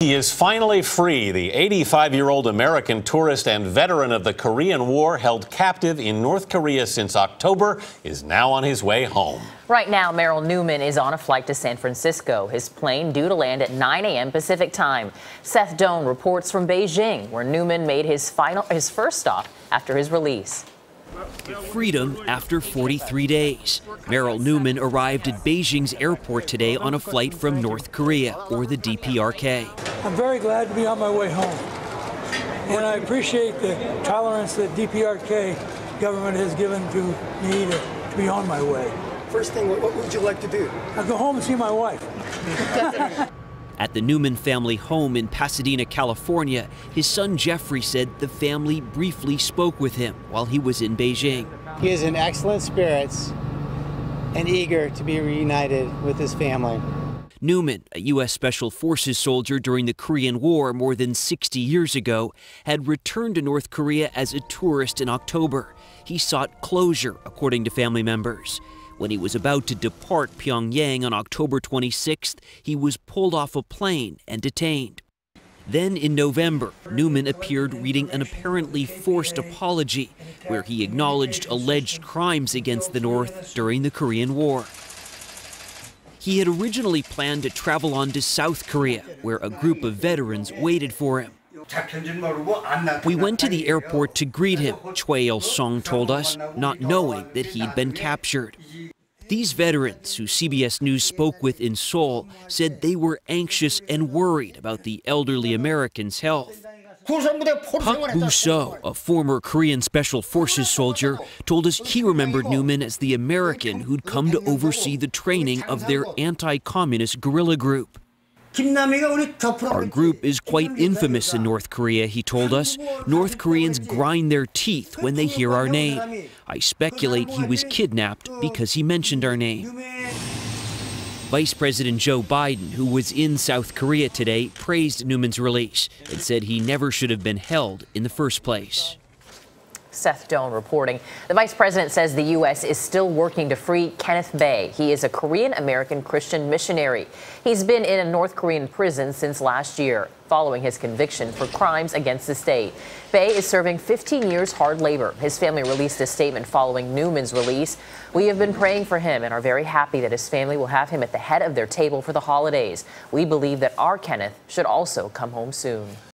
He is finally free. The 85-year-old American tourist and veteran of the Korean War, held captive in North Korea since October, is now on his way home. Right now, Merrill Newman is on a flight to San Francisco, his plane due to land at 9 a.m. Pacific time. Seth Doane reports from Beijing, where Newman made his first stop after his release. Freedom after 43 days. Merrill Newman arrived at Beijing's airport today on a flight from North Korea, or the DPRK. I'm very glad to be on my way home, and I appreciate the tolerance that DPRK government has given to me to be on my way. First thing, what would you like to do? I'll go home and see my wife. At the Newman family home in Pasadena, California, his son Jeffrey said the family briefly spoke with him while he was in Beijing. He is in excellent spirits and eager to be reunited with his family. Newman, a U.S. Special Forces soldier during the Korean War more than 60 years ago, had returned to North Korea as a tourist in October. He sought closure, according to family members. When he was about to depart Pyongyang on October 26th, he was pulled off a plane and detained. Then in November, Newman appeared reading an apparently forced apology, where he acknowledged alleged crimes against the North during the Korean War. He had originally planned to travel on to South Korea, where a group of veterans waited for him. We went to the airport to greet him, Choi Il-sung told us, not knowing that he'd been captured. These veterans, who CBS News spoke with in Seoul, said they were anxious and worried about the elderly American's health. Park Busso, a former Korean Special Forces soldier, told us he remembered Newman as the American who'd come to oversee the training of their anti-communist guerrilla group. Our group is quite infamous in North Korea, he told us. North Koreans grind their teeth when they hear our name. I speculate he was kidnapped because he mentioned our name. Vice President Joe Biden, who was in South Korea today, praised Newman's release and said he never should have been held in the first place. Seth Doane reporting. The vice president says the U.S. is still working to free Kenneth Bay. He is a Korean-American Christian missionary. He's been in a North Korean prison since last year, following his conviction for crimes against the state. Bay is serving 15 years hard labor. His family released a statement following Newman's release. We have been praying for him and are very happy that his family will have him at the head of their table for the holidays. We believe that our Kenneth should also come home soon.